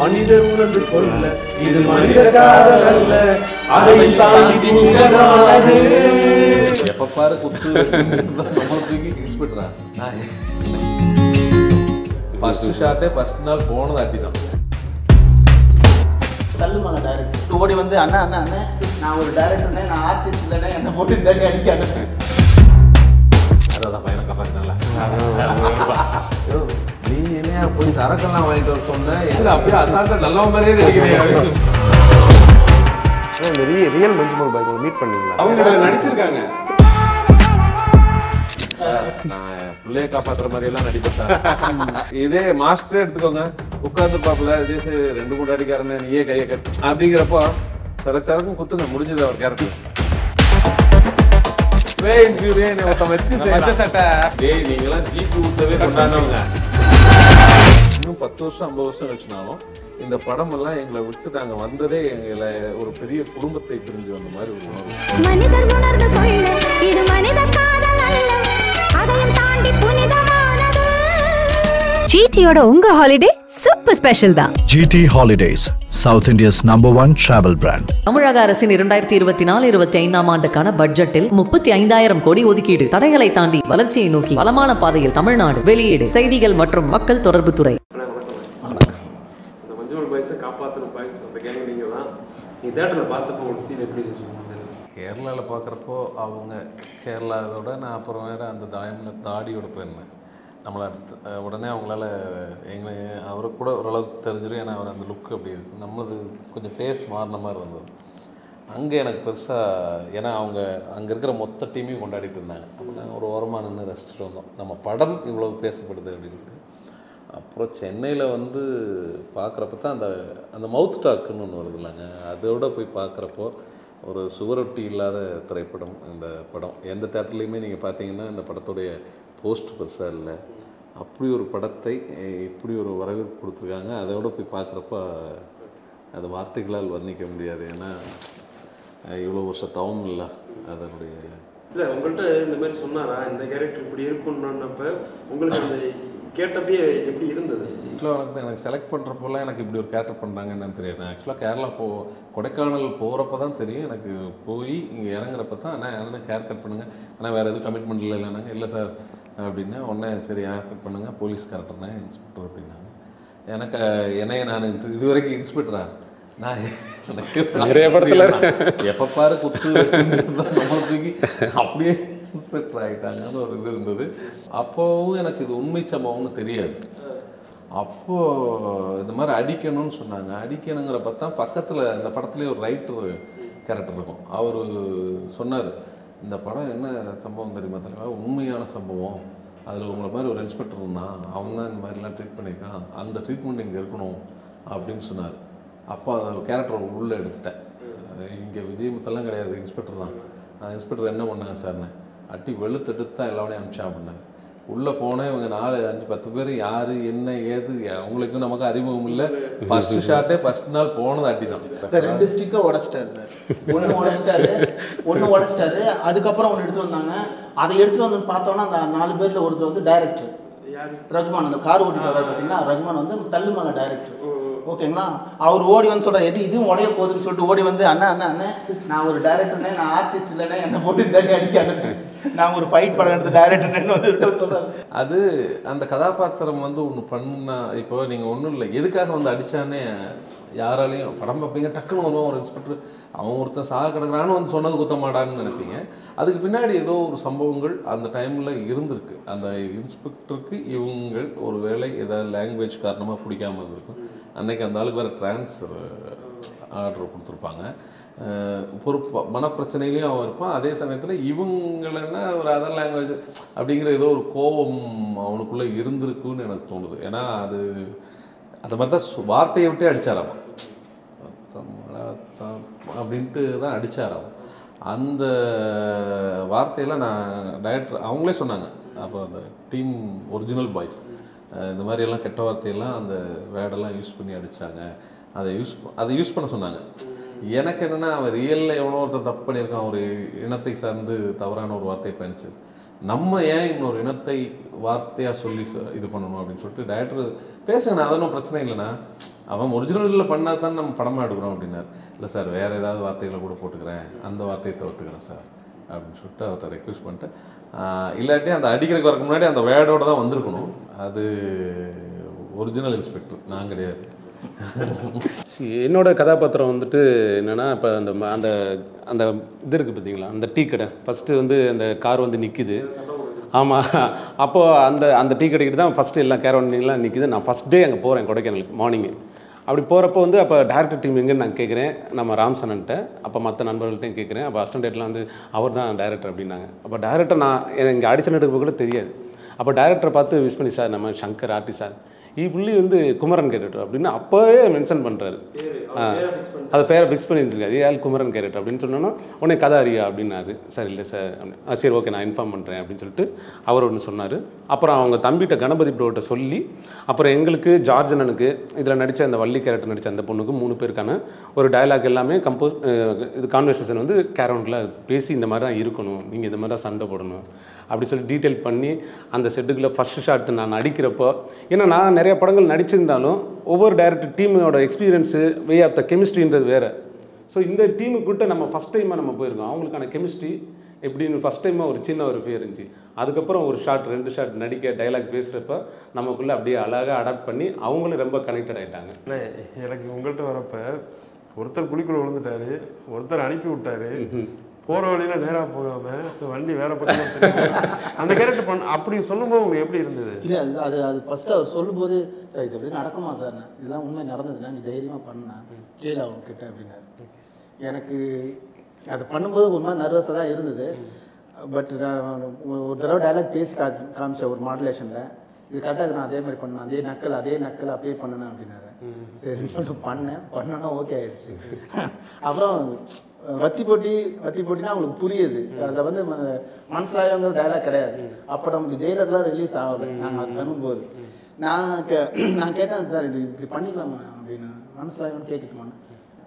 மனிதர் உணர்ந்து கொள்ள இது மனித காதல் அல்ல, அதை தாண்டி நிகழாது. எப்ப பாரு குத்து ஃபர்ஸ்ட் ஷாட்டே ஃபர்ஸ்ட் நாள் போனது அட்டிதான். தள்ளுமாங்க டைரக்டர் ஓடி வந்து அண்ணா அண்ணா அண்ணா நான் ஒரு டைரக்டர் தான், நான் ஆர்டிஸ்ட் இல்லைன்னா என்னை போட்டு இந்த அடி அடிக்க அனுப்பேன். அதான் பையனை காப்பாற்றினால போய் சரக்கெல்லாம் வாங்கிட்டு வர சொன்னேன். இல்லை அப்படியே அசால்ட்டா நல்ல மாதிரியே நடிக்கிறேன். இந்த ரியல் மஞ்சுமல் பாய்ஸ் மீட் பண்ணீங்களா? அவங்க நடிச்சிருக்காங்க. நான் பிள்ளையை காப்பாற்றுற மாதிரி எல்லாம் நடிப்பேன் சார். இதே மாஸ்டரே எடுத்துக்கோங்க, உட்காந்து பார்க்கல இதே ரெண்டு கூட அடிக்காரன்னு நீயே கையை கட்டு அப்படிங்கிறப்போ சரக்கும் குத்துங்க முடிஞ்சது. அவர் கேரக்டர் நீங்களாம் ஜீப்பு ஊற்றவே கொண்டாடுவாங்க. இன்னும் 10 வருஷம் 50 வருஷம் கழிச்சுனாலும் இந்த படம் எல்லாம் எங்களை விட்டு நாங்கள் வந்ததே எங்களை ஒரு பெரிய குடும்பத்தை பிரிஞ்சு வந்த மாதிரி ஒரு உணர்வு. GTயோட உங்க ஹாலிடே சூப்பர் ஸ்பெஷல் தான். GT Holidays, South India's #1 travel brand. தமிழக அரசின் 2024-25 ஆண்டுக்கான பட்ஜெட்டில் 35,000 கோடி ஒதுக்கீடு. தடைகளை தாண்டி வளர்ச்சியை நோக்கி வளமான பாதையில் தமிழ்நாடு. வெளியீடு, செய்திகள் மற்றும் மக்கள் தொடர்பு துறை. கேரளாவில் பார்க்குறப்போ அவங்க கேரளாவோட நான் அப்புறம் வேறு அந்த தாடியோட போயிருந்தேன். நம்மளை உடனே அவங்களால எங்களை அவரை கூட ஓரளவுக்கு தெரிஞ்சிடும். ஏன்னா அவர் அந்த லுக் அப்படி இருக்குது. நம்மளது கொஞ்சம் ஃபேஸ் மாறின மாதிரி இருந்தது அங்கே எனக்கு பெருசாக. ஏன்னா அவங்க அங்கே இருக்கிற மொத்த டீமையும் கொண்டாடிட்டு இருந்தாங்க. அப்போ நாங்கள் ஒரு ஓரமாக நின்று ரசிச்சுட்டு வந்தோம். நம்ம படம் இவ்வளோ பேசப்படுது அப்படின்ட்டு. அப்புறம் சென்னையில் வந்து பார்க்குறப்ப தான் அந்த அந்த மவுத் டாக்குன்னு ஒன்று வருது இல்லைங்க, அதோட போய் பார்க்குறப்போ ஒரு சுவரொட்டி இல்லாத திரைப்படம் இந்த படம். எந்த தேட்டர்லேயுமே நீங்கள் பார்த்தீங்கன்னா இந்த படத்துடைய போஸ்ட் பெருசாக இல்லை. அப்படி ஒரு படத்தை இப்படி ஒரு வரவேற்பு கொடுத்துருக்காங்க. அதோட போய் பார்க்குறப்ப அது வார்த்தைகளால் வர்ணிக்க முடியாது. ஏன்னா இவ்வளோ வருஷம் தவம் இல்லை அதனுடைய. இல்லை உங்கள்கிட்ட இந்த மாதிரி சொன்னாரா இந்த கேரக்டர் இப்படி இருக்கும்னப்ப உங்களுக்கு அந்த கேட்டப்பே எப்படி இருந்தது? ஆக்சுவலாக வந்து எனக்கு செலக்ட் பண்ணுறப்போலாம் எனக்கு இப்படி ஒரு கேரக்டர் பண்ணுறாங்க என்னன்னு தெரியாது. ஆக்சுவலாக கேரளா கொடைக்கானல் போகிறப்ப தான் தெரியும் எனக்கு. போய் இங்கே இறங்குறப்ப தான் அண்ணா என்ன ஹேர் கட் பண்ணுங்கள், ஆனால் வேறு எதுவும் கமிட்மெண்ட் இல்லை இல்லைனாங்க. இல்லை சார் அப்படின்னா உடனே சரி ஹேர் கட் பண்ணுங்கள், போலீஸ் கேரக்டர்னா இன்ஸ்பெக்டர் அப்படின்னாங்க. எனக்கு நான் இது வரைக்கும் இன்ஸ்பெக்டரா நான் நிறைய படத்தில் எப்போ பாரு குத்து நம்மளுக்கு அப்படியே இன்ஸ்பெக்டர் ஆகிட்டாங்கன்னு ஒரு இது இருந்தது. அப்போவும் எனக்கு இது உண்மை சம்பவம்னு தெரியாது. அப்போது இந்த மாதிரி அடிக்கணும்னு சொன்னாங்க. அடிக்கணுங்கிற பார்த்தா பக்கத்தில் இந்த படத்துலேயே ஒரு ரைட்டர் கேரக்டர் இருக்கும். அவர் சொன்னார் இந்த படம் என்ன சம்பவம் தெரியுமா தலைவா, உண்மையான சம்பவம். அதில் உங்களை மாதிரி ஒரு இன்ஸ்பெக்டர் இருந்தான், அவங்க தான் இந்த மாதிரிலாம் ட்ரீட் பண்ணியிருக்கான், அந்த ட்ரீட்மெண்ட் இங்கே இருக்கணும் அப்படின்னு சொன்னார். அப்போ அந்த கேரக்டர் உள்ளே எடுத்துட்டேன். இங்கே விஜய் முத்தெல்லாம் கிடையாது, இன்ஸ்பெக்டர் தான். அந்த இன்ஸ்பெக்டர் என்ன பண்ணாங்க சார்னு அட்டி வெளுத்தெடுத்து தான் எல்லாமே அனுப்பிச்சா அப்படின்னாங்க. உள்ளே போனேன். இவங்க 4, 5, 10 பேர் யார் என்ன ஏது அவங்களுக்கும் நமக்கு அறிமுகம் இல்லை. ஃபர்ஸ்ட் ஷாட்டே ஃபர்ஸ்ட் நாள் போனது அட்டி தான். 2 ஸ்டிக்கை உடச்சிட்டாரு சார். ஒன்று உடச்சிட்டாரு அதுக்கப்புறம் ஒன்று எடுத்துகிட்டு வந்தாங்க. அதை எடுத்துகிட்டு வந்து பார்த்தோன்னா அந்த 4 பேரில் ஒருத்தர் வந்து டைரக்டர் ரகுமான், அந்த கார் ஓட்டிட்டு பார்த்தீங்கன்னா ரகுமான் வந்து தள்ளுமலை டைரக்டர். ஓகேங்களா, அவர் ஓடி வந்து சொல்கிறார் எது இதுவும் உடைய போகுதுன்னு சொல்லிட்டு ஓடி வந்து அண்ணா அண்ணா அண்ணே நான் ஒரு டேரக்டர் தான், நான் ஆர்டிஸ்ட் இல்லைன்னா என்னை போட்டு இந்த அடி அடிக்காதுன்னு, நான் ஒரு ஃபைட் படம் எடுத்து டேரக்டர்னு வந்து சொல்கிறேன். அது அந்த கதாபாத்திரம் வந்து ஒன்று பண்ணா. இப்போ நீங்கள் ஒன்றும் இல்லை, எதுக்காக வந்து அடித்தானே யாராலையும் படம் பார்ப்பீங்க டக்குன்னு வருவோம் ஒரு இன்ஸ்பெக்டர் அவன் ஒருத்தன் சாக கிடக்குறான்னு வந்து சொன்னது குத்தமாடான்னு நினைப்பீங்க. அதுக்கு பின்னாடி ஏதோ ஒரு சம்பவங்கள் அந்த டைமில் இருந்திருக்கு. அந்த இன்ஸ்பெக்டருக்கு இவங்கள் ஒரு வேளை ஏதாவது லாங்குவேஜ் காரணமாக பிடிக்காமல் இருந்திருக்கும். அன்றைக்கி அந்த ஆளுக்கு வேறு ட்ரான்ஸ்ஃபர் ஆர்டர் கொடுத்துருப்பாங்க. ஒரு மனப்பிரச்சனையிலையும் அவன் இருப்பான். அதே சமயத்தில் இவங்களன்னா ஒரு அதர் லாங்குவேஜ் அப்படிங்கிற ஏதோ ஒரு கோபம் அவனுக்குள்ளே இருந்திருக்குன்னு எனக்கு தோணுது. ஏன்னா அது அந்த மாதிரி தான் வார்த்தையை விட்டே அடித்தாராம் அப்படின்ட்டு தான் அடித்தாராம். அந்த வார்த்தையெல்லாம் நான் டைரக்டர் அவங்களே சொன்னாங்க. அப்போ அந்த டீம் ஒரிஜினல் பாய்ஸ் இந்த மாதிரியெல்லாம் கெட்ட வார்த்தையெல்லாம் அந்த வேடெல்லாம் யூஸ் பண்ணி அடித்தாங்க. அதை யூஸ் பண்ண சொன்னாங்க. எனக்கு என்னென்னா அவன் ரியலில் எவ்வளோ ஒருத்தர் தப்பு பண்ணியிருக்கான், ஒரு இனத்தை சார்ந்து தவறான ஒரு வார்த்தையை பயணிச்சு நம்ம ஏன் இன்னொரு இனத்தை வார்த்தையாக சொல்லி இது பண்ணணும் அப்படின்னு சொல்லிட்டு டேரக்டர் பேசுங்கண்ணா, அதெல்லாம் பிரச்சனை இல்லைண்ணா, அவன் ஒரிஜினலில் பண்ணால் தான் நம்ம படமாக எடுக்கிறோம் அப்படின்னார். இல்லை சார், வேறு ஏதாவது வார்த்தைகளை கூட போட்டுக்கிறேன், அந்த வார்த்தையை தவிர்த்துக்கிறேன் சார் அப்படின்னு சொல்லிட்டு அவர்கிட்ட ரெக்வஸ்ட் பண்ணிட்டு, இல்லாட்டி அந்த அடிக்கிறக்கு வரக்கு முன்னாடி அந்த வேர்டோடு தான் வந்திருக்கணும். அது ஒரிஜினல் இன்ஸ்பெக்டர் நான் கிடையாது. என்னோடய கதாபாத்திரம் வந்துட்டு என்னென்னா, இப்போ அந்த அந்த அந்த இது இருக்குது பார்த்தீங்களா, அந்த டீ கடை ஃபஸ்ட்டு வந்து அந்த கார் வந்து நிற்கிது. ஆமாம், அப்போது அந்த அந்த டீ கடைக்கிட்டு தான் ஃபஸ்ட்டு எல்லாம் கேரவண்டிலாம் நிற்கிது. நான் ஃபஸ்ட் டே அங்கே போகிறேன் கொடைக்கானலுக்கு மார்னிங்கு. அப்படி போகிறப்போ வந்து அப்போ டேரக்டர் டீம் எங்கேன்னு நான் கேட்குறேன், நம்ம ராம்சன்கிட்ட, அப்போ மற்ற நண்பர்கள்ட்டையும் கேட்குறேன். அப்போ அஸ்டன் டேட்லாம் வந்து அவர் தான் டேரக்டர் அப்படின்னாங்க. அப்போ டேரக்டர் நான் இங்கே ஆடிஷன் எடுக்க கூட தெரியாது. அப்போ டேரக்டரை பார்த்து விஷ் பண்ணி, சார் நம்ம சங்கர் ஆர்டி சார், இப்புள்ளி வந்து குமரன் கேரக்டர் அப்படின்னு அப்போவே மென்ஷன் பண்ணுறாரு. அதை பேரை ஃபிக்ஸ் பண்ணியிருந்துருக்காரு, ஏ குமரன் கேரக்டர் அப்படின்னு சொன்னோன்னா உடனே கதை அறியா அப்படின்னாரு. சார் இல்லை சார் அப்படின்னு, சரி ஓகே நான் இன்ஃபார்ம் பண்ணுறேன் அப்படின்னு சொல்லிட்டு அவர் ஒன்று சொன்னார். அப்புறம் அவங்க தம்பிகிட்ட கணபதி ப்ரோட்ட சொல்லி, அப்புறம் எங்களுக்கு ஜார்ஜனனுக்கு இதில் நடித்த அந்த வள்ளி கேரக்டர் நடித்த அந்த பொண்ணுக்கு 3 பேருக்கான ஒரு டயலாக் எல்லாமே கம்போஸ் இது கான்வர்சேஷன் வந்து கேரவுண்டில் பேசி இந்த மாதிரி தான் இருக்கணும், நீங்கள் இந்த மாதிரி தான் சண்டை போடணும் அப்படி சொல்லி டீட்டெயில் பண்ணி அந்த செட்டுக்குள்ளே ஃபஸ்ட்டு ஷாட்டு நான் நடிக்கிறப்போ, ஏன்னா நான் நிறைய படங்கள் நடிச்சிருந்தாலும் ஒவ்வொரு டைரக்டர் டீமோட எக்ஸ்பீரியன்ஸு, வே ஆஃப் த கெமிஸ்ட்ரின்றது வேறு. ஸோ இந்த டீமுக்கிட்ட நம்ம ஃபஸ்ட் டைமாக நம்ம போயிருக்கோம், அவங்களுக்கான கெமிஸ்ட்ரி எப்படின்னு ஃபஸ்ட் டைமாக ஒரு சின்ன ஒரு ஃபியர் இருந்துச்சு. அதுக்கப்புறம் ஒரு ஷாட் 2 ஷாட் நடிக்க டைலாக் பேசுகிறப்ப நமக்குள்ளே அப்படியே அழகாக அடாப்ட் பண்ணி அவங்களும் ரொம்ப கனெக்டட் ஆகிட்டாங்க. இல்லை எனக்கு உங்கள்கிட்ட வரப்போ ஒருத்தர் குழிக்குள்ள விழுந்துட்டாரு, ஒருத்தர் அனுப்பி விட்டாரு, போகிற வழியில் நேராக போகாமல் வண்டி வேறு பக்கம் அந்த கேரக்டர் பண்ண அப்படி சொல்லும்போது உங்களுக்கு எப்படி இருந்தது? இல்லை அது அது ஃபஸ்ட்டு அவர் சொல்லும்போது, சார் இது எப்படி நடக்குமா சார், இதெல்லாம் உண்மை நடந்ததுன்னா நீ தைரியமாக பண்ணேன் கீழே அவங்கக்கிட்ட அப்படின்னாரு. எனக்கு அது பண்ணும்போது ஒரு மாதிரி நர்வஸாக தான் இருந்தது. பட் நான் ஒரு தடவை டைலாக் பேசி காமிச்சேன் ஒரு மாடுலேஷனில், இது கரெக்டாக நான் அதே மாதிரி பண்ணேன், அதே நக்கல் அப்படியே பண்ணேன் அப்படின்னாரு. சரி சொல்லிட்டு பண்ணேன்னா ஓகே ஆகிடுச்சு. அப்புறம் வத்தி போட்டினா அவங்களுக்கு புரியுது, அதில் வந்து மனசாயங்கிற டைலாக் கிடையாது. அப்போ நமக்கு ஜெயிலர்லாம் ரிலீஸ் ஆகலை. நாங்கள் அது பண்ணும்போது நான் கேட்டேன், சார் இது இப்படி பண்ணிக்கலாமா அப்படின்னு, மனசாயம்னு கேட்கட்டுமான்னு,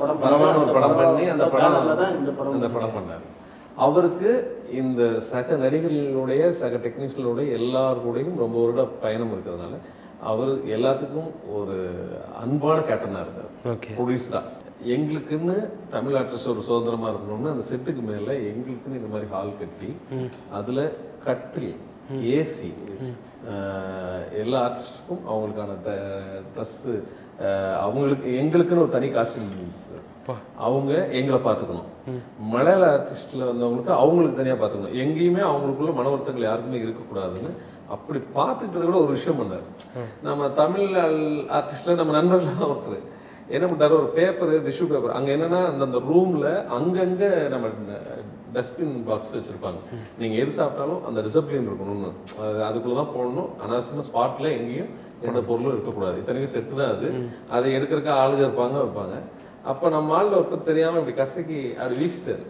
படம் பண்ணார். அவருக்கு இந்த சக நடிகர்களுடைய சக டெக்னீஷியனுடைய எல்லாருக்கூடையும் ரொம்ப ஒரு பயணம் இருக்கிறதுனால அவர் எல்லாத்துக்கும் ஒரு அன்பான கேப்டனாக இருக்கார். ப்ரொடியூசரா எங்களுக்குன்னு தமிழ் ஆர்டிஸ்ட் ஒரு சுதந்திரமா இருக்கணும்னு அந்த செட்டுக்கு மேல எங்களுக்குன்னு இந்த மாதிரி ஹால் கட்டி, அதுல கட்டில், ஏசி, எல்லா ஆர்டிஸ்டுக்கும் அவங்களுக்கான ட்ரெஸ், அவங்களுக்கு எங்களுக்குன்னு ஒரு தனி காஸ்டியூம்ஸ், அவங்க எங்களை பார்த்துக்கணும். மலையாள ஆர்டிஸ்ட்ல வந்தவங்களுக்கு அவங்களுக்கு தனியா பார்த்துக்கணும். எங்கேயுமே அவங்களுக்குள்ள மன வருத்தங்கள் யாருக்குமே இருக்கக்கூடாதுன்னு அப்படி பார்த்துக்கிறது கூட ஒரு விஷயம் பண்ணாரு. நம்ம தமிழ் ஆர்டிஸ்ட்ல நம்ம நண்பர்கள் தான் ஒருத்தர் என்ன பண்ணுறாரு, ஒரு பேப்பர், டிஷ்யூ பேப்பர், அங்கே என்னென்னா அந்தந்த ரூமில் அங்கங்கே நம்ம டஸ்ட்பின் பாக்ஸ் வச்சுருப்பாங்க. நீங்கள் எது சாப்பிட்டாலும் அந்த டிசிப்ளின் இருக்கணும்னு அதுக்குள்ளே தான் போடணும். அனாவசியமாக ஸ்பாட்டில் எங்கேயும் எந்த பொருளும் இருக்கக்கூடாது. இத்தனைக்கும் செட்டு தான் அது, அதை எடுக்கிறக்க ஆளுக இருப்பாங்க வைப்பாங்க. அப்போ நம்ம ஆளில் ஒருத்தர் தெரியாமல் இப்படி கசக்கி அப்படி வீசிட்டாரு.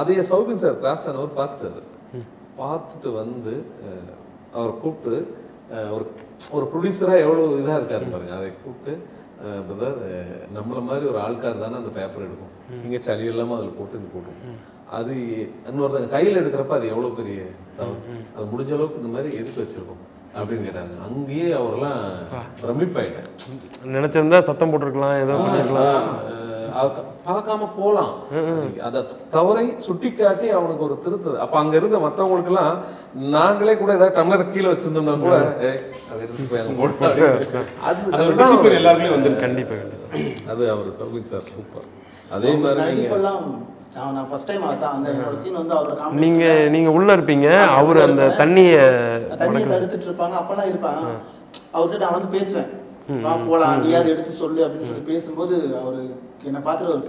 அதையே சௌபின் சார் கிராஸ் ஆனவர் பார்த்துட்டு வந்து அவரை கூப்பிட்டு, ஒரு ஒரு ப்ரொடியூசராக எவ்வளோ இதாக இருக்காரு பாருங்க, அதை கூப்பிட்டு, பிரதர் நம்மள மாதிரி ஒரு ஆள்கார் தானே அந்த பேப்பர் எடுக்கும், இங்கே சளி இல்லாமல் அதில் போட்டு இது போட்டோம், அது இன்னொருத்தங்க கையில் எடுக்கிறப்ப அது எவ்வளோ பெரிய தவறு, அது முடிஞ்ச அளவுக்கு இந்த மாதிரி எதிர்த்து வச்சிருக்கோம் அப்படின்னு கேட்டாங்க. அங்கேயே அவரெல்லாம் பிரமிப்பாயிட்டேன். நினைச்சிருந்தா சத்தம் போட்டிருக்கலாம், ஏதோ பண்ணிருக்கலாம், பார்க்காம போகலாம், அதை தவறை சுட்டி காட்டி அவனுக்கு ஒரு திருத்தது. அப்போ அங்கே இருந்த மற்றவங்களுக்கு எல்லாம் நாங்களே கூட ஏதாவது டம்ளர் கீழே வச்சிருந்தோம்னா கூட எல்லாருக்குமே வந்து கண்டிப்பாக அது அவர் சௌபின் சார் சூப்பர். அதே மாதிரி நீங்க உள்ள இருப்பீங்க, அவரு அந்த தண்ணியை எடுத்துட்டு இருப்பாங்க. அப்பெல்லாம் இருப்பாங்க அவர்கிட்ட நான் வந்து பேசுறேன், போலாம் நீயாவது எடுத்து சொல்லு அப்படின்னு சொல்லி பேசும்போது அவரு என்னை பார்த்துட்டு ஒரு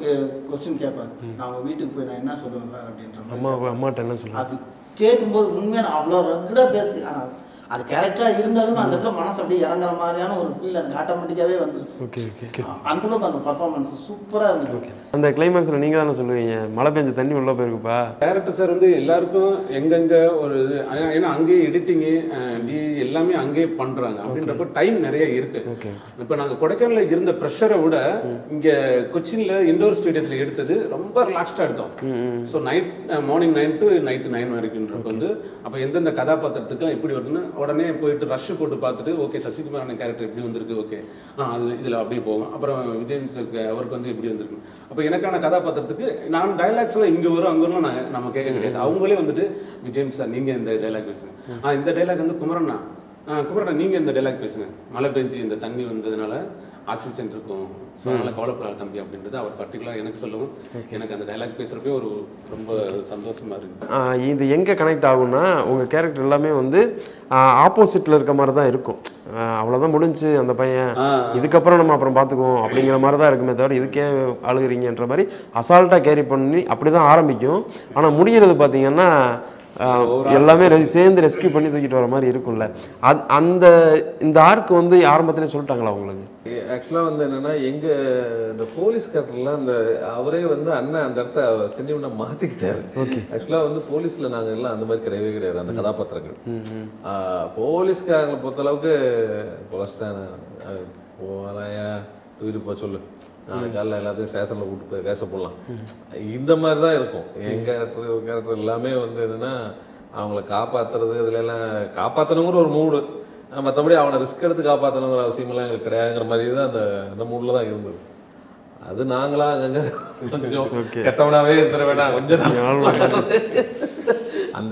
கொஸ்டின் கேட்பாரு, நான் அவங்க வீட்டுக்கு போய் நான் என்ன சொல்லுவேன் சார் அப்படின்ற, அம்மாட்ட என்ன சொல்லுவேன், கேட்கும்போது உண்மையான அவ்வளோ ரெகுடாக பேசி ஆனால் அது கேரக்டராக இருந்தாலும் அந்த இடத்துல மனசு அப்படியே இறங்குற மாதிரியான ஒரு ஃபீல் எனக்கு ஆட்டோமேட்டிக்காகவே வந்துருச்சு. ஓகே ஓகே அந்தளவுக்கு அந்த பர்ஃபார்மன்ஸ் சூப்பராக இருந்தது. ஓகே அந்த கிளைமேக்ஸில் நீங்கள் தானே சொல்லுவீங்க மழை பெஞ்ச தண்ணி உள்ளே போயிருக்குப்பா. டேரக்டர் சார் வந்து எல்லாருக்கும் எங்கெங்கே ஒரு ஏன்னா அங்கேயே எடிட்டிங்கு டி எல்லாமே அங்கேயே பண்ணுறாங்க அப்படின்றப்ப டைம் நிறைய இருக்குது. ஓகே இப்போ நாங்கள் கொடைக்கானலில் இருந்த ப்ரெஷரை விட இங்கே கொச்சினில் இண்டோர் ஸ்டேடியத்தில் எடுத்தது ரொம்ப ரிலாக்ஸ்டாக எடுத்தோம். ஸோ மார்னிங் 9 டு நைட்டு 9 வரைக்கும்ன்றப்ப வந்து அப்போ எந்தெந்த கதாபாத்திரத்துக்குலாம் எப்படி வருதுன்னு உடனே போயிட்டு ரஷ் போட்டு பார்த்துட்டு ஓகே சசிகுமாரன் கேரக்டர் எப்படி வந்திருக்கு ஓகே அது இதில் அப்படியே போகும். அப்புறம் விஜய் அவருக்கு வந்து எப்படி வந்திருக்கு அப்போ எனக்கான கதாபாத்திரத்துக்கு நான் டைலாக்ஸ்லாம் இங்கே வரும் அங்கே நான் நம்ம கேட்க கிடையாது. அவங்களே வந்துட்டு விஜய் சார் நீங்கள் இந்த டைலாக் பேசுங்க, இந்த டைலாக் வந்து குமரண்ணா குமரண்ணா நீங்கள் இந்த டைலாக் பேசுங்க, மழை பெஞ்சு இந்த தண்ணி வந்ததுனால ஆக்சிஜன் இருக்கும் ஸோ அதனால கவலைப்படாத தம்பி அப்படின்றது அவர் பர்டிகுலராக எனக்கு சொல்லவும் எனக்கு அந்த டைலாக் பேசுகிறப்பே ஒரு ரொம்ப சந்தோஷமாக இருக்குது. இது எங்கே கனெக்ட் ஆகும்னா உங்கள் கேரக்டர் எல்லாமே வந்து ஆப்போசிட்டில் இருக்க மாதிரி தான் இருக்கும். அவ்வளோதான் முடிஞ்சு அந்த பையன் இதுக்கப்புறம் நம்ம அப்புறம் பார்த்துக்குவோம் அப்படிங்கிற மாதிரி தான் இருக்குமே தவிர இதுக்கே அழுகிறீங்கன்ற மாதிரி அசால்ட்டாக கேரி பண்ணி அப்படி தான் ஆரம்பிக்கும். ஆனால் முடிகிறது பார்த்திங்கன்னா எல்லாமே சேர்ந்து ரெஸ்கியூ பண்ணி தூக்கிட்டு வர மாதிரி இருக்கும்ல. அது அந்த இந்த ஆர்க்கு வந்து ஆரம்பத்திலே சொல்லிட்டாங்களா அவங்களுக்கு? ஆக்சுவலாக வந்து என்னென்னா எங்கள் இந்த போலீஸ் கேரக்டர்லாம் அந்த அவரே வந்து அண்ணன் அந்த இடத்த சென்டிமெண்ட்டை மாற்றிக்கிட்டாரு. ஓகே ஆக்சுவலாக வந்து போலீஸில் நாங்கள் எல்லாம் அந்த மாதிரி கிடையவே கிடையாது. அந்த கதாபாத்திரங்கள் போலீஸ்காரங்களை பொறுத்தளவுக்கு பொலஸ்டான போனாயா தூக்கிட்டு போக சொல்லு நாளைக்கு காலையில் எல்லாத்தையும் ஸ்டேஷனில் கூப்பிட்டு போய் பேச போடலாம் இந்த மாதிரி தான் இருக்கும். என் கேரக்டர் எல்லாமே வந்து என்னென்னா அவங்கள காப்பாற்றுறது இதில் எல்லாம் காப்பாற்றணுங்கிற ஒரு மூடு, மற்றபடி அவனை ரிஸ்க் எடுத்து காப்பாற்றணுங்கிற அவசியமெல்லாம் எங்களுக்கு கிடையாதுங்கிற மாதிரி தான் அந்த அந்த மூடில் தான் இருந்தது. அது நாங்களாம் அங்கங்கே கொஞ்சம் கெட்டவனாகவே இருந்துட வேண்டாம் கொஞ்சம் அந்த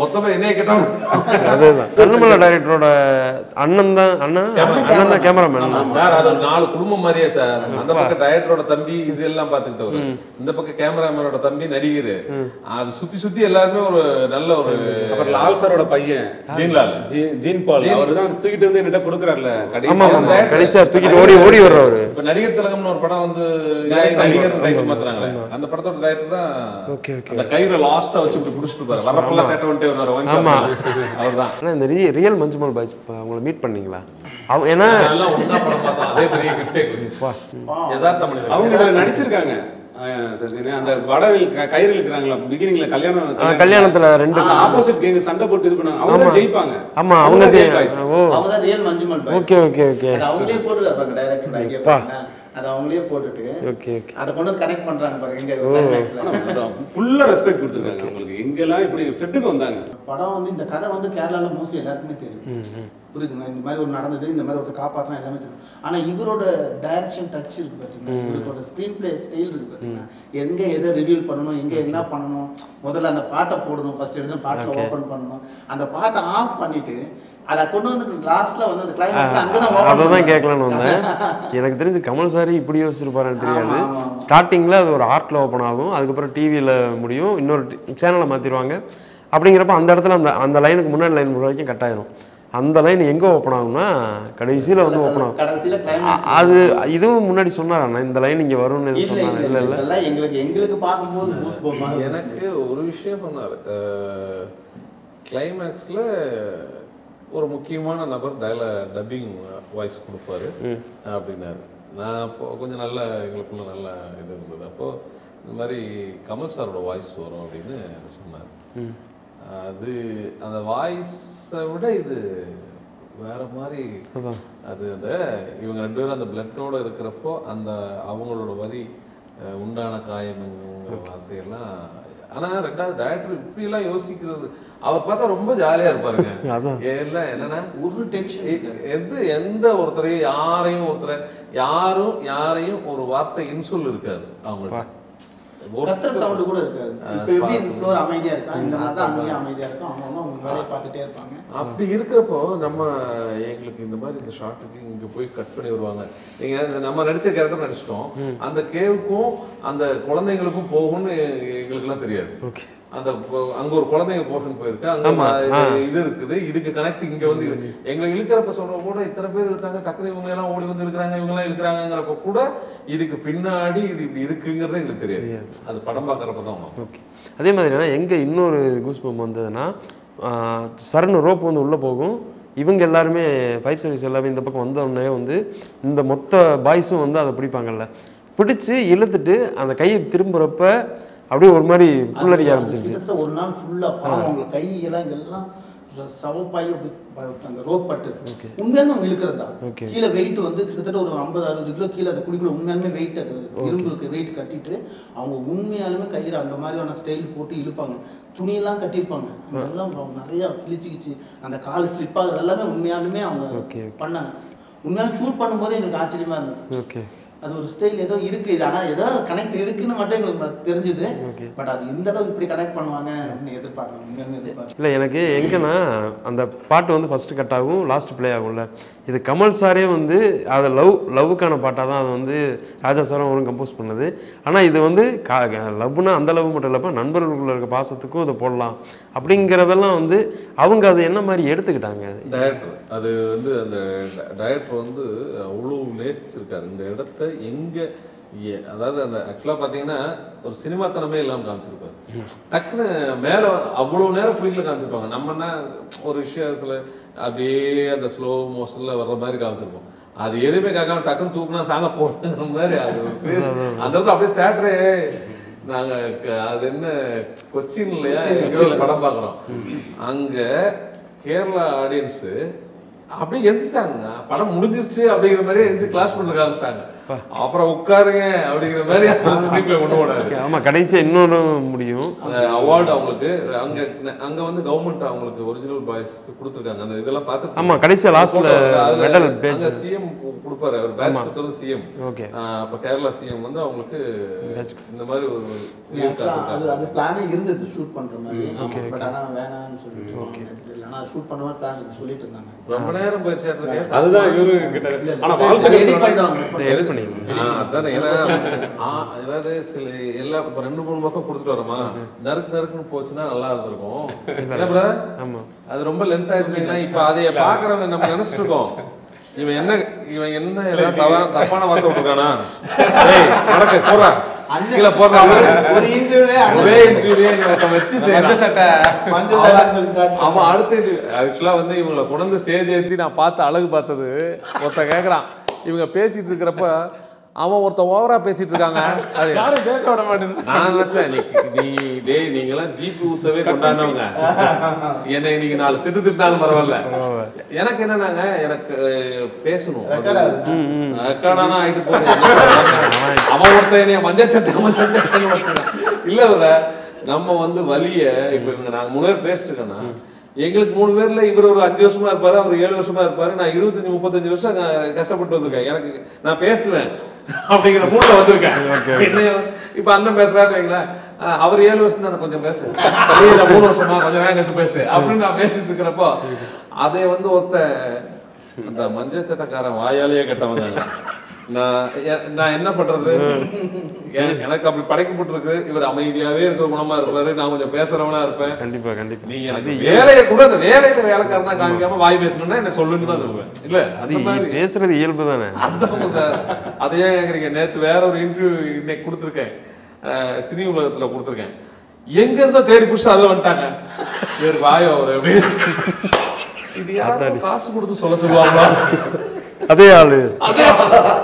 மொத்தமா என்ன கேட்டோம். அதேதான் கண்ணுமலை டைரக்டரோட அண்ணன் தான் அண்ணன் தான் கேமராமேன் சார். அது ஒரு 4 குடும்பம் மாதிரியே சார். அந்த பக்கம் டைரக்டரோட தம்பி இது எல்லாம் பார்த்துக்கிட்டவர், இந்த பக்கம் கேமராமேனோட தம்பி நடிகர், அது சுத்தி சுத்தி எல்லாருமே ஒரு நல்ல ஒரு அப்புறம் லால் சாரோட பையன் ஜீன்லால் ஜீன் பால் அவர் தான் தூக்கிட்டு வந்து என்ன கொடுக்குறாருல கடைசியா தூக்கிட்டு ஓடி ஓடி வர்றவர். இப்ப நடிகர் திலகம்னு ஒரு படம் வந்து நடிகர் டைரக்டர் மாத்துறாங்களே அந்த படத்தோட டைரக்டர் தான் அந்த கயிறு லாஸ்டா வச்சு இப்படி புடிச்சிட்டு பாரு வரப்பெல்லாம் சேட்டை வந்துட்டு நடிச்சிருக்காங்க. கல்யாணத்துல ரெண்டு சண்டை போட்டு அது அவங்களே போட்டுட்டு அதை கொண்டு வந்து கனெக்ட் பண்றாங்க பாருங்க. ஃபுல்லா ரெஸ்பெக்ட் கொடுத்துருக்காங்க அவங்களுக்கு. எங்கெல்லாம் இப்படி செட்டுக்கு வந்தாங்க படம் வந்து இந்த கதை வந்து கேரளாவில் மோஸ்ட்லி எல்லாருக்குமே தெரியும் புரியுதுங்களா. இந்த மாதிரி ஒரு நடந்தது இந்த மாதிரி ஒருத்தர் காப்பாற்றலாம் எல்லாமே தெரியும். ஆனால் இவரோட டைரக்ஷன் டச் இருக்கு பார்த்தீங்கன்னா, இவரோட ஸ்க்ரீன் பிளே ஸ்டைல் இருக்கு பார்த்தீங்கன்னா, எங்கே எதை ரிவீல் பண்ணணும் எங்கே என்ன பண்ணணும் முதல்ல அந்த பாட்டை போடணும் ஃபர்ஸ்ட் எடுத்து பாட்டை ஓப்பன் பண்ணணும் அந்த பாட்டை ஆஃப் பண்ணிட்டு அதை கொண்டு வந்து லாஸ்ட்ல வந்து அந்த கிளைமேக்ஸ் அங்க தான் ஓபன். அத தான் கேட்கலாம்னு வந்தேன். எனக்கு தெரிஞ்சு கமல் சார் இப்படி யோசிச்சிருப்பாருன்னு தெரியாது. ஸ்டார்டிங்ல அது ஒரு ஆர்ட்ல ஓபன் ஆகும், அதுக்கப்புறம் டிவியில முடியும், இன்னொரு சேனலை மாத்திடுவாங்க. அப்படிங்கிறப்ப அந்த இடத்துல அந்த அந்த லைனுக்கு முன்னாடி லைன் வரைக்கும் கட் ஆயிரும். அந்த லைன் எங்கே ஓப்பன் ஆகும்னா கடைசியில் வந்து ஓப்பன் ஆகும். அது இதுவும் முன்னாடி சொன்னாரண்ணா இந்த லைன் இங்கே வரும்னு எதுவும் சொன்னாங்க? இல்லை இல்லை எங்களுக்கு எங்களுக்கு பார்க்கும்போது எனக்கு ஒரு விஷயம் சொன்னார். கிளைமேக்ஸில் ஒரு முக்கியமான நபர் டப்பிங் வாய்ஸ் கொடுப்பாரு அப்படின்னாரு. நான் இப்போ கொஞ்சம் நல்லா எங்களுக்குள்ள நல்லா இது இருந்தது. அப்போது இந்த மாதிரி கமல் சாரோட வாய்ஸ் வரும் அப்படின்னு சொன்னார். அது அந்த வாய்ஸை விட இது வேற மாதிரி அது அந்த இவங்க ரெண்டு பேரும் அந்த பிளட்டோட இருக்கிறப்போ அந்த அவங்களோட வரி உண்டான காயம் வார்த்தையெல்லாம். ஆனா ரெண்டாவது டைரக்டர் இப்படி எல்லாம் யோசிக்கிறது அவர் பார்த்தா ரொம்ப ஜாலியா இருப்பாருங்க. எல்லாம் என்னன்னா ஒரு டென்ஷன் எது எந்த ஒருத்தரையும் யாரையும் ஒருத்தரை யாரும் யாரையும் ஒரு வார்த்தை இன்சொல் இருக்காது அவங்களுக்கு. அப்படி இருக்கிறப்போ நம்ம எங்களுக்கு இந்த மாதிரி இந்த ஷார்ட்டுக்கு இங்க போய் கட் பண்ணி வருவாங்க. நீங்க நம்ம நடிச்ச கேரக்டர் நடிச்சிட்டோம் அந்த கேவுக்கும் அந்த குழந்தைங்களுக்கும் போகும்னு எங்களுக்கு எல்லாம் தெரியாது. அந்த அங்க ஒரு குழந்தைங்க போஷன் போயிருக்கா அங்க இது இருக்குது இதுக்கு கனெக்ட் இங்க வந்து எங்களை இழுக்கறப்ப சொல்ற கூட இத்தனை பேர் இருக்காங்க டக்குனு இவங்க எல்லாம் ஓடி வந்து இருக்காங்க இவங்க எல்லாம் இழுக்கறாங்கங்கறப்ப கூட இதுக்கு பின்னாடி இது இப்படி இருக்குங்கறது எனக்கு தெரியாது அது படம் பார்க்கறப்ப தான் ஓகே அதே மாதிரினா எங்க இன்னொரு கூஸ்பம் வந்ததுனா சரண ரோப் வந்து உள்ள போகும் இவங்க எல்லாரும் ஃபயர் சர்வீஸ் எல்லாரும் இந்த பக்கம் வந்த உடனே வந்து இந்த மொத்த பாய்ஸும் வந்து அத பிடிப்பாங்கல்ல பிடிச்சு இழுத்துட்டு அந்த கை திரும்பறப்ப அப்படியே ஒரு மாதிரி புல்லறிய ஆரம்பிச்சிருச்சு ஒரு நாள் ஃபுல்லா பாவங்க கை எல்லாம் சவபாய் அந்த ரோப் பட்டு உண்மையாலுமே இழுக்குறதா கீழ weight வந்து கிட்டத்தட்ட ஒரு 50-60 கிலோ கீழ அந்த குடிக்குள்ள உண்மையாலுமே weight இரும்புக்கு weight கட்டிட்டு அவங்க உண்மையாலுமே கையில அந்த மாதிரியான ஸ்டைல் போட்டு இழுப்பாங்க துணி எல்லாம் கட்டி இருப்பாங்க அதெல்லாம் நிறைய கிழிச்சிச்சு அந்த கால் ஸ்லிப் ஆகுறது எல்லாமே உண்மையாலுமே அவங்க பண்ணாங்க உண்மையா ஷூட் பண்ணும்போது எனக்கு ஆச்சரியமா இருந்துச்சு ஓகே அது ஒரு ஸ்டைல் ஏதோ இருக்கு ஆனா ஏதோ கனெக்ட் இருக்குன்னு மட்டும் எனக்கு தெரிஞ்சது பட் அது இந்த அளவுக்கு இப்படி கனெக்ட் பண்ணுவாங்க அப்படின்னு எதிர்பார்க்கணும் இல்லை எனக்கு எங்கன்னா அந்த பாட்டு வந்து ஃபர்ஸ்ட் கட் ஆகும் லாஸ்ட் பிளே ஆகும்ல இது கமல் சாரே வந்து அதை லவ்வுக்கான பாட்டாக தான் அது வந்து ராஜா சாரும் அவரும் கம்போஸ் பண்ணது ஆனால் இது வந்து லவ்னா அந்த லவ் மட்டும் இல்லப்போ நண்பர்களுக்குள்ள இருக்க பாசத்துக்கும் இதை போடலாம் அப்படிங்கிறதெல்லாம் வந்து அவங்க அதை என்ன மாதிரி எடுத்துக்கிட்டாங்க டைரக்டர் அது வந்து அந்த டைரக்டர் வந்து அவ்வளோ நேசிச்சிருக்காரு இந்த இடத்த எங்க அதாவது அந்த ஆக்சுவலா பாத்தீங்கன்னா ஒரு சினிமாத்தனமே இல்லாம காமிச்சிருப்பாரு டக்குன்னு மேல அவ்வளவு நேரம் குயிக்ல காமிச்சிருப்பாங்க நம்மனா ஒரு விஷயம் சில அப்படியே அந்த ஸ்லோ மோஷன்ல வர்ற மாதிரி காமிச்சிருப்போம் அது எதுவுமே கேட்காம டக்குன்னு தூக்குனா சாங்க போடுற மாதிரி அது அந்த இடத்துல அப்படியே தேட்டரே நாங்க அது என்ன கொச்சின் இல்லையா படம் பாக்குறோம் அங்க கேரளா ஆடியன்ஸ் அப்படி எந்திரிச்சிட்டாங்க படம் முடிஞ்சிருச்சு அப்படிங்கிற மாதிரி எந்திரிச்சு கிளாஸ் பண்ணுறதுக்கு ஆரம்பிச்சிட்டாங்க அப்புறம் உட்காருங்க அப்படிங்கிற மாதிரி கொண்டு போனாங்க ஆமா கடைசியா இன்னொன்று முடியும் அந்த அவார்டு அவங்களுக்கு அங்க அங்க வந்து கவர்மெண்ட் அவங்களுக்கு ஒரிஜினல் பாய்ஸ்க்கு கொடுத்துருக்காங்க அந்த இதெல்லாம் பார்த்து ஆமா கடைசியா லாஸ்ட்ல மெடல் பேஜ் சிஎம் கொடுப்பாரு அவர் பேட்ச் கொடுத்தது சிஎம் ஓகே அப்ப கேரளா சிஎம் வந்து அவங்களுக்கு இந்த மாதிரி ஒரு அது பிளானே இருந்துச்சு ஷூட் பண்ற மாதிரி பட் ஆனா வேணாம்னு சொல்லிட்டு ஓகே இல்லனா ஷூட் பண்ணுவா பிளான் சொல்லிட்டு இருந்தாங்க ரொம்ப நேரம் பேசிட்டே அதுதான் இவரு கிட்ட ஆனா வாழ்த்து எடிட் பண்ணிடுவாங்க அழகு பார்த்தது ஒருத்த கேக்குறான் இவங்க பேசிட்டு இருக்கிறப்ப அவன் ஒருத்தன் ஓவரா பேசிட்டு இருக்காங்க என்னை நீங்க நாலு திட்டு திட்டாலும் பரவாயில்ல எனக்கு என்னன்னாங்க எனக்கு பேசணும் ஆயிட்டு போறேன் அவன் ஒருத்தன் என்னைய மஞ்சள் இல்ல நம்ம வந்து வலிய இப்ப இவங்க நாங்க 3 பேர் பேசிட்டு இருக்கேன்னா எங்களுக்கு 3 பேர்ல இவர் ஒரு 5 வருஷமா இருப்பாரு அவர் 7 வருஷமா இருப்பாரு நான் 25-35 வருஷம் கஷ்டப்பட்டு வந்திருக்கேன் எனக்கு நான் பேசுவேன் அப்படிங்கிற மூட்ல வந்திருக்கேன் இப்ப அண்ணன் பேசுறாருங்களா அவர் 7 வருஷம் தானே கொஞ்சம் பேசு 3 வருஷமா கொஞ்சம் வேக கத்து பேசு அப்படின்னு நான் பேசிட்டு இருக்கிறப்போ அதை வந்து ஒருத்த அந்த மஞ்சள் சட்டக்காரன் வாயாலேயே கட்டவங்க நான் என்ன பண்றது எனக்கு அப்படி படைக்கப்பட்டிருக்கு இவர் அமைதியாவே இருக்கிற குணமா இருப்பாரு நான் கொஞ்சம் பேசுறவனா இருப்பேன் கண்டிப்பா கண்டிப்பா நீங்க எனக்கு வேலையை கூட அந்த வேலையில வேலைக்காரனா காமிக்காம வாய் பேசணும்னா என்ன சொல்லுன்னு தான் சொல்லுவேன் இல்ல அது பேசுறது இயல்பு தானே அதையே கேக்குறீங்க நேத்து வேற ஒரு இன்டர்வியூ இன்னைக்கு கொடுத்துருக்கேன் சினி உலகத்துல கொடுத்துருக்கேன் எங்க இருந்தா தேடி புடிச்சு அதுல வந்துட்டாங்க வேறு வாயோ ஒரு இது யாரோ காசு கொடுத்து சொல்ல சொல்லுவாங்களா அதே ஆளு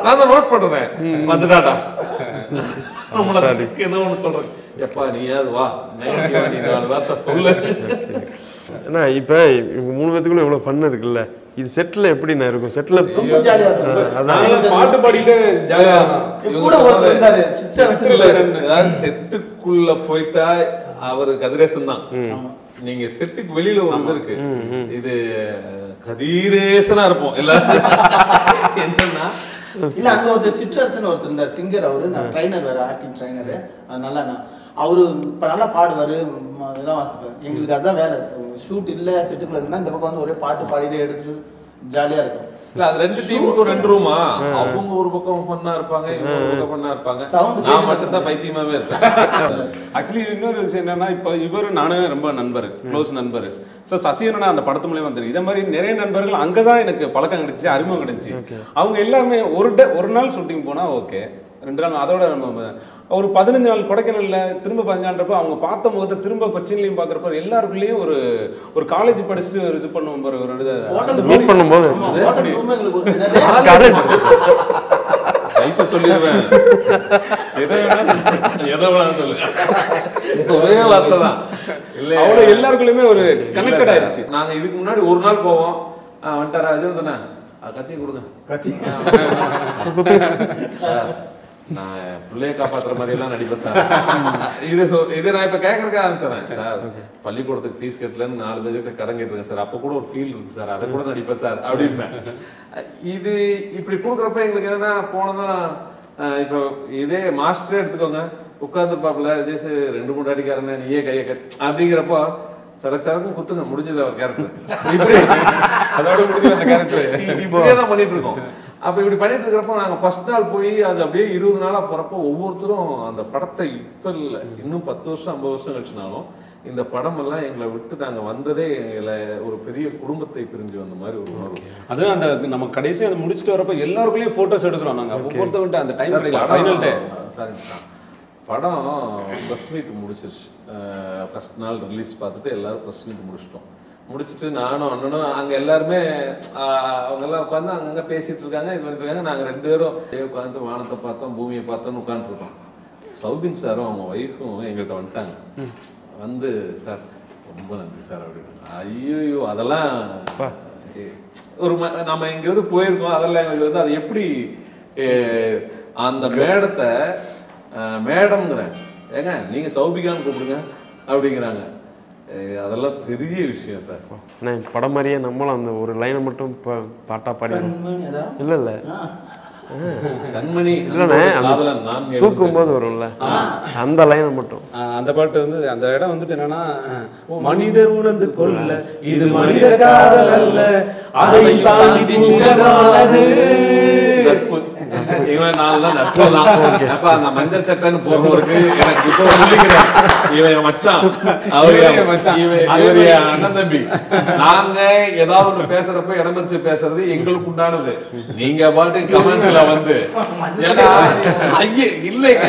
நான் நோட் பண்றேன் வந்துட்டாடா என்ன ஒண்ணு சொல்றேன் எப்பா நீ ஏது வா நீ 4 வார்த்தை சொல்லு ஏன்னா இப்ப 3 பேத்துக்குள்ள இவ்வளவு பண்ண இருக்குல்ல இது செட்டில் எப்படி நான் இருக்கும் செட்டில் பாட்டு பாடிட்டு செட்டுக்குள்ள போயிட்டா அவரு கதிரேசன் தான் நீங்க செட்டுக்கு வெளியில வந்து இருக்கு இது கதிரேசனா இருப்போம் எல்லாரும் என்னன்னா இல்ல அங்க ஒரு சிட்ரஸ்ன்னு ஒருத்தர் இருந்தார் சிங்கர் அவரு நான் ட்ரைனர் வேற ஆக்டிங் ட்ரைனரு அதனால நான் அவரு நல்லா பாடுவாரு இதெல்லாம் வாசிப்பாரு எங்களுக்கு அதான் வேலை ஷூட் இல்லை செட்டுக்குள்ள இருந்தா இந்த பக்கம் வந்து ஒரே பாட்டு பாடிட்டே எடுத்துட்டு ஜாலியா இருக்கும் Actually, you know, you are a close number. So, Sasiana and the Patamal Mandri, the Marine Neren and Bergal, Angada and Palakang, Arimaganchi. Our Elame, shooting Bona, okay. ஒரு 15 நாள் கொடைக்கானல்ல திரும்ப பார்த்தான்றப்ப அவங்க பார்த்த முகத்தை திரும்ப கொச்சின்லயும் பார்க்கறப்ப எல்லாருக்குள்ளேயும் ஒரு காலேஜ் படிச்சிட்டு இது பண்ணும் பாரு ஒரு மீட் பண்ணும்போது ஹோட்டல் ரூமங்களுக்கு ஒரு காலேஜ் ஐசா சொல்லிடுவேன் எதவளா சொல்லு ஒரே வார்த்தை தான் இல்ல அவங்க எல்லாருக்குள்ளேயும் ஒரு கனெக்டட் ஆயிருச்சு நாங்க இதுக்கு முன்னாடி ஒரு நாள் போவோம் வண்டாரா அஜந்தனா கத்தி கொடுங்க கத்தி I am not sure if you are a person. அப்ப இப்படி பண்ணிட்டு இருக்கறப்ப நாங்க ஃபர்ஸ்ட் நாள் போய் அது அப்படியே 20 நாளா போறப்ப ஒவ்வொருத்தரும் அந்த படத்தை இப்ப இல்ல இன்னும் 10 வருஷம் 50 வருஷம் கழிச்சுனாலும் இந்த படம் எல்லாம் எங்களை விட்டு நாங்க வந்ததே ஒரு பெரிய குடும்பத்தை பிரிஞ்சு வந்த மாதிரி ஒரு உணர்வு அது அந்த நம்ம கடைசி அது முடிச்சிட்டு வரப்ப எல்லாருக்குள்ளேயும் போட்டோஸ் எடுக்கறோம் நாங்க ஒவ்வொருத்தரும் அந்த டைம் ஃபைனல் டே சாரி படம் பிரஸ் மீட் முடிச்சிருச்சு ஃபர்ஸ்ட் நாள் ரிலீஸ் பார்த்துட்டு எல்லாரும் பிரஸ் மீட் முடிச்சிட்டோம் முடிச்சிட்டு நானும் அண்ணனும் அங்க எல்லாரும் அவங்க எல்லாம் உட்கார்ந்து அங்கங்க பேசிட்டு இருக்காங்க இது பண்ணிட்டு இருக்காங்க நாங்க ரெண்டு பேரும் உட்கார்ந்து வானத்தை பார்த்தோம் பூமியை பார்த்தோம் உட்கார்ந்து இருக்கோம் சௌபின் சாரும் அவங்க வைஃபும் எங்கள்கிட்ட வந்துட்டாங்க வந்து சார் ரொம்ப நன்றி சார் அப்படின்னு ஐயோ அதெல்லாம் ஒரு நம்ம எங்கேயாவது போயிருக்கோம் அதெல்லாம் எங்களுக்கு வந்து அது எப்படி அந்த மேடத்தை மேடம்ங்கிறேன் ஏங்க நீங்க சௌபிகான்னு கூப்பிடுங்க அப்படிங்கிறாங்க அதெல்லாம் பெரிய விஷயம் சார் நான் படம் மாதிரியே நம்மளும் அந்த ஒரு லைனை மட்டும் பாட்டா பாடி இல்ல இல்ல கண்மணி இல்லனே அதெல்லாம் நான் தூக்கும்போது வரும்ல அந்த லைனை மட்டும் அந்த பாட்டு வந்து அந்த இடம் வந்து என்னன்னா மனிதர் உணர்ந்து கொள்ள இது மனித காதல் அல்ல அதை தாண்டி நிகரானது இவன் நாளா நட்பலாம் ஓகே அப்ப அந்த மஞ்சள் சட்டன்னு போறவருக்கு எனக்கு இப்போ சொல்லிக்கிறேன் இவன் மச்சான் அவரே மச்சான் அவரே அண்ணன் தம்பி நாங்க ஏதாவது ஒன்னு பேசறப்ப இடமறிச்சு பேசறது எங்களுக்கு உண்டானது நீங்க பாட்டு கமெண்ட்ஸ்ல வந்து ஐயே இல்லங்க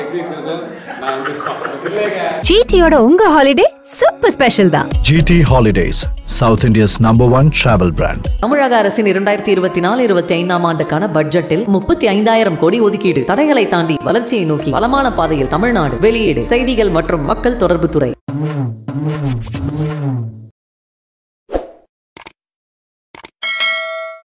டெக்னீஷியனுக்கு நான் இல்லங்க ஜிடியோட உங்க ஹாலிடே சூப்பர் ஸ்பெஷல் தான் GT Holidays South India's #1 travel brand. தமிழக அரசின் 2024-25 ஆண்டுக்கான பட்ஜெட்டில் 35,000 கோடி ஒதுக்கீடு தடைகளை தாண்டி வளர்ச்சியை நோக்கி வளமான பாதையில் தமிழ்நாடு வெளியீடு செய்திகள் மற்றும் மக்கள் தொடர்பு துறை